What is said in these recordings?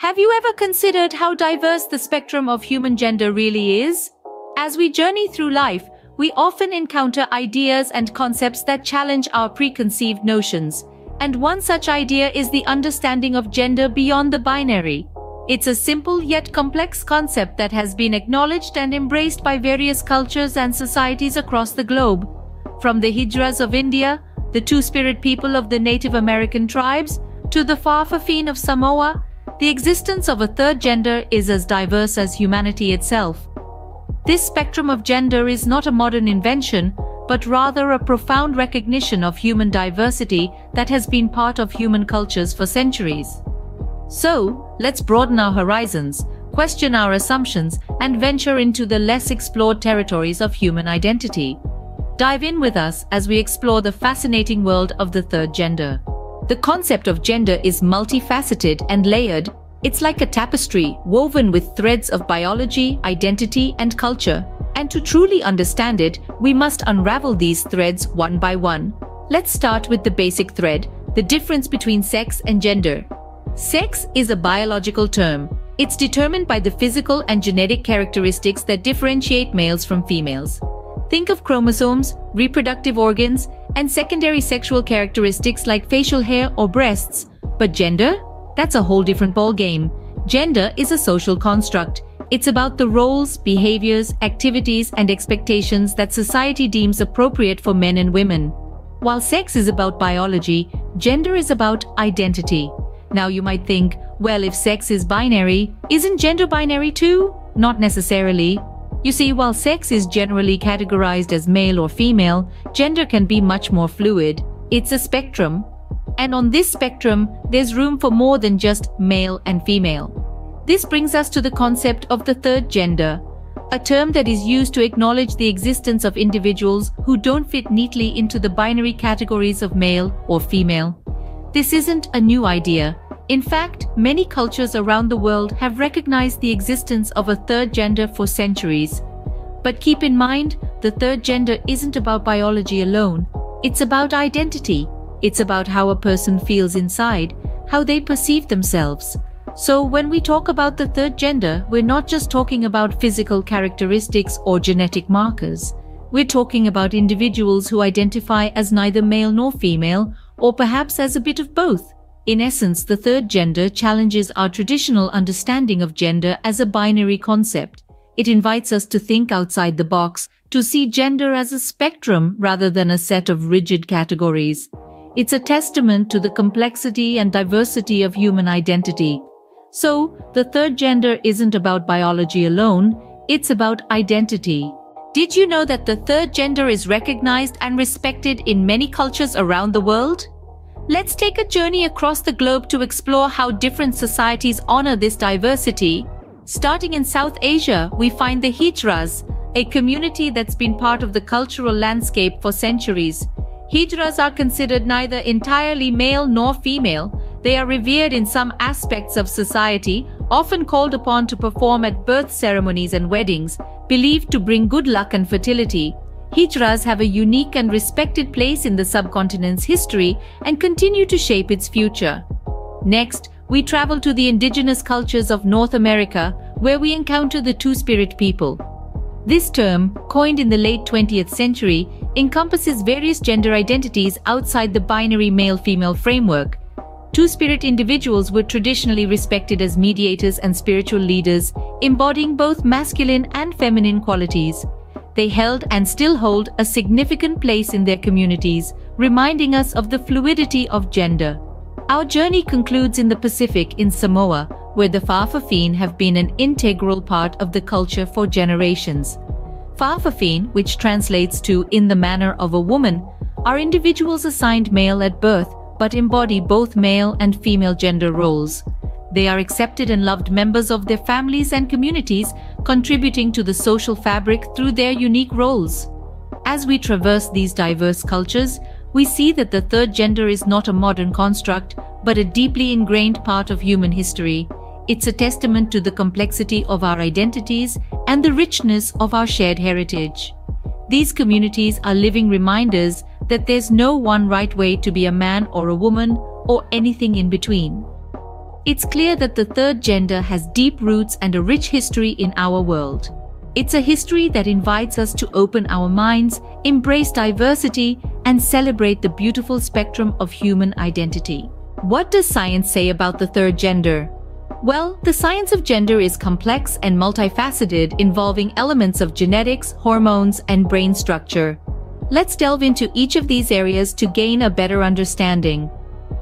Have you ever considered how diverse the spectrum of human gender really is? As we journey through life, we often encounter ideas and concepts that challenge our preconceived notions. And one such idea is the understanding of gender beyond the binary. It's a simple yet complex concept that has been acknowledged and embraced by various cultures and societies across the globe. From the Hijras of India, the two-spirit people of the Native American tribes, to the Fa'afafine of Samoa, the existence of a third gender is as diverse as humanity itself. This spectrum of gender is not a modern invention, but rather a profound recognition of human diversity that has been part of human cultures for centuries. So, let's broaden our horizons, question our assumptions, and venture into the less explored territories of human identity. Dive in with us as we explore the fascinating world of the third gender. The concept of gender is multifaceted and layered. It's like a tapestry woven with threads of biology, identity, and culture. And to truly understand it, we must unravel these threads one by one. Let's start with the basic thread, the difference between sex and gender. Sex is a biological term. It's determined by the physical and genetic characteristics that differentiate males from females. Think of chromosomes, reproductive organs, and secondary sexual characteristics like facial hair or breasts. But gender? That's a whole different ballgame. Gender is a social construct. It's about the roles, behaviors, activities, and expectations that society deems appropriate for men and women. While sex is about biology, gender is about identity. Now you might think, well, if sex is binary, isn't gender binary too? Not necessarily. You see, while sex is generally categorized as male or female, gender can be much more fluid. It's a spectrum. And on this spectrum, there's room for more than just male and female. This brings us to the concept of the third gender, a term that is used to acknowledge the existence of individuals who don't fit neatly into the binary categories of male or female. This isn't a new idea. In fact, many cultures around the world have recognized the existence of a third gender for centuries. But keep in mind, the third gender isn't about biology alone. It's about identity. It's about how a person feels inside, how they perceive themselves. So when we talk about the third gender, we're not just talking about physical characteristics or genetic markers. We're talking about individuals who identify as neither male nor female, or perhaps as a bit of both. In essence, the third gender challenges our traditional understanding of gender as a binary concept. It invites us to think outside the box, to see gender as a spectrum rather than a set of rigid categories. It's a testament to the complexity and diversity of human identity. So, the third gender isn't about biology alone, it's about identity. Did you know that the third gender is recognized and respected in many cultures around the world? Let's take a journey across the globe to explore how different societies honor this diversity. Starting in South Asia, we find the Hijras, a community that's been part of the cultural landscape for centuries. Hijras are considered neither entirely male nor female. They are revered in some aspects of society, often called upon to perform at birth ceremonies and weddings, believed to bring good luck and fertility. Hijras have a unique and respected place in the subcontinent's history and continue to shape its future. Next, we travel to the indigenous cultures of North America, where we encounter the two-spirit people. This term, coined in the late 20th century, encompasses various gender identities outside the binary male-female framework. Two-spirit individuals were traditionally respected as mediators and spiritual leaders, embodying both masculine and feminine qualities. They held and still hold a significant place in their communities, reminding us of the fluidity of gender. Our journey concludes in the Pacific in Samoa, where the Fa'afafine have been an integral part of the culture for generations. Fa'afafine, which translates to in the manner of a woman, are individuals assigned male at birth, but embody both male and female gender roles. They are accepted and loved members of their families and communities, contributing to the social fabric through their unique roles. As we traverse these diverse cultures, we see that the third gender is not a modern construct, but a deeply ingrained part of human history. It's a testament to the complexity of our identities and the richness of our shared heritage. These communities are living reminders that there's no one right way to be a man or a woman, or anything in between. It's clear that the third gender has deep roots and a rich history in our world. It's a history that invites us to open our minds, embrace diversity, and celebrate the beautiful spectrum of human identity. What does science say about the third gender? Well, the science of gender is complex and multifaceted, involving elements of genetics, hormones, and brain structure. Let's delve into each of these areas to gain a better understanding.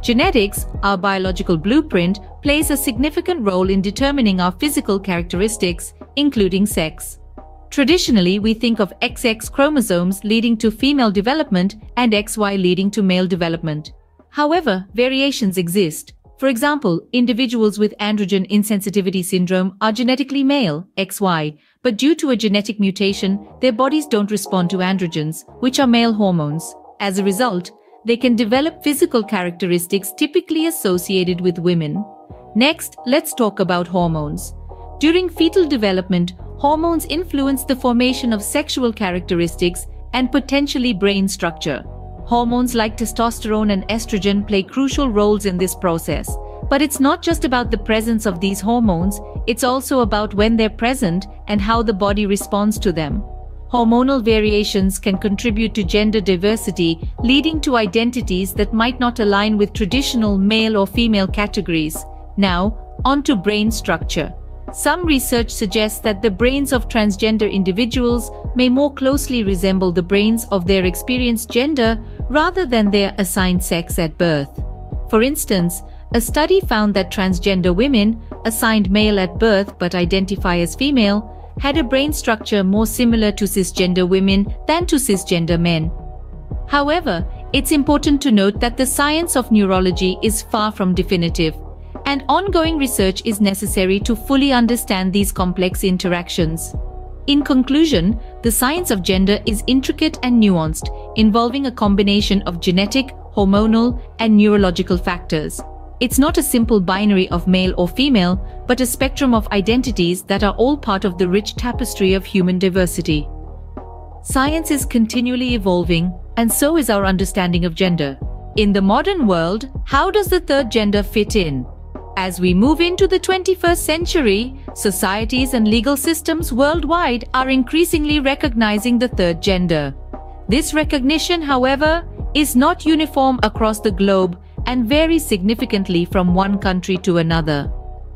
Genetics, our biological blueprint, plays a significant role in determining our physical characteristics, including sex. Traditionally, we think of XX chromosomes leading to female development and XY leading to male development. However, variations exist. For example, individuals with androgen insensitivity syndrome are genetically male, XY, but due to a genetic mutation, their bodies don't respond to androgens, which are male hormones. As a result, they can develop physical characteristics typically associated with women. Next, let's talk about hormones. During fetal development, hormones influence the formation of sexual characteristics and potentially brain structure. Hormones like testosterone and estrogen play crucial roles in this process. But it's not just about the presence of these hormones, it's also about when they're present and how the body responds to them. Hormonal variations can contribute to gender diversity, leading to identities that might not align with traditional male or female categories. Now, on to brain structure. Some research suggests that the brains of transgender individuals may more closely resemble the brains of their experienced gender rather than their assigned sex at birth. For instance, a study found that transgender women, assigned male at birth but identify as female, had a brain structure more similar to cisgender women than to cisgender men. However, it's important to note that the science of neurology is far from definitive, and ongoing research is necessary to fully understand these complex interactions. In conclusion, the science of gender is intricate and nuanced, involving a combination of genetic, hormonal, and neurological factors. It's not a simple binary of male or female, but a spectrum of identities that are all part of the rich tapestry of human diversity. Science is continually evolving, and so is our understanding of gender. In the modern world, how does the third gender fit in? As we move into the 21st century, societies and legal systems worldwide are increasingly recognizing the third gender. This recognition, however, is not uniform across the globe, and varies significantly from one country to another.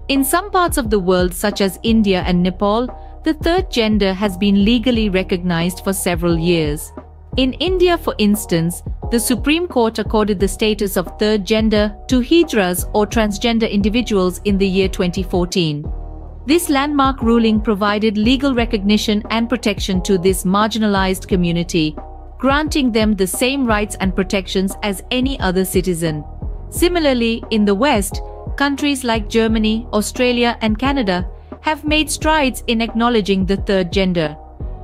In some parts of the world, such as India and Nepal, the third gender has been legally recognized for several years. In India, for instance, the Supreme Court accorded the status of third gender to Hijras or transgender individuals in the year 2014. This landmark ruling provided legal recognition and protection to this marginalized community, granting them the same rights and protections as any other citizen. Similarly, in the West, countries like Germany, Australia, and Canada have made strides in acknowledging the third gender.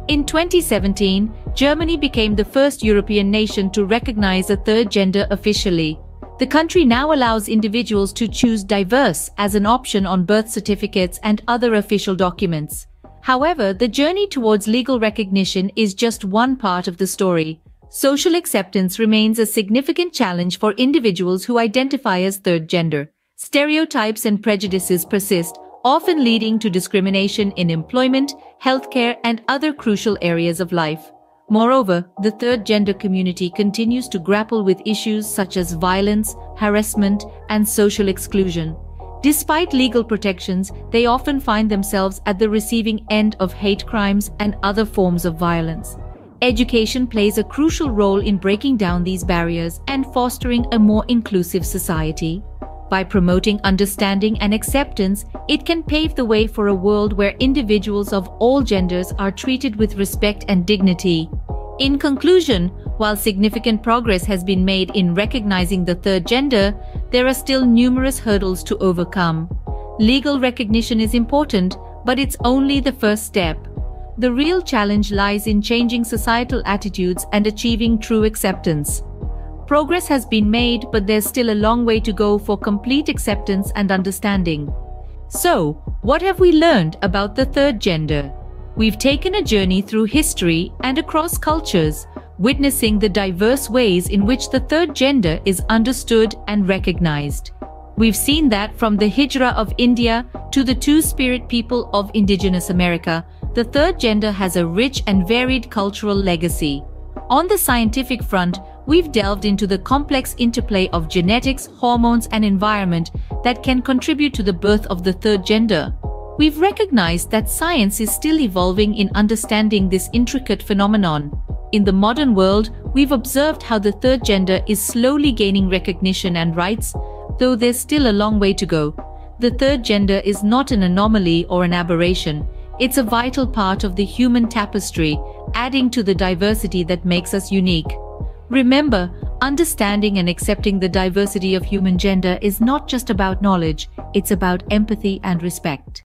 In 2017, Germany became the first European nation to recognize a third gender officially. The country now allows individuals to choose diverse as an option on birth certificates and other official documents. However, the journey towards legal recognition is just one part of the story. Social acceptance remains a significant challenge for individuals who identify as third gender. Stereotypes and prejudices persist, often leading to discrimination in employment, healthcare, and other crucial areas of life. Moreover, the third gender community continues to grapple with issues such as violence, harassment, and social exclusion. Despite legal protections, they often find themselves at the receiving end of hate crimes and other forms of violence. Education plays a crucial role in breaking down these barriers and fostering a more inclusive society. By promoting understanding and acceptance, it can pave the way for a world where individuals of all genders are treated with respect and dignity. In conclusion, while significant progress has been made in recognizing the third gender, there are still numerous hurdles to overcome. Legal recognition is important, but it's only the first step. The real challenge lies in changing societal attitudes and achieving true acceptance. Progress has been made, but there's still a long way to go for complete acceptance and understanding. So, what have we learned about the third gender? We've taken a journey through history and across cultures, witnessing the diverse ways in which the third gender is understood and recognized. We've seen that from the Hijra of India to the two-spirit people of indigenous America, the third gender has a rich and varied cultural legacy. On the scientific front, we've delved into the complex interplay of genetics, hormones, and environment that can contribute to the birth of the third gender. We've recognized that science is still evolving in understanding this intricate phenomenon. In the modern world, we've observed how the third gender is slowly gaining recognition and rights, though there's still a long way to go. The third gender is not an anomaly or an aberration. It's a vital part of the human tapestry, adding to the diversity that makes us unique. Remember, understanding and accepting the diversity of human gender is not just about knowledge, it's about empathy and respect.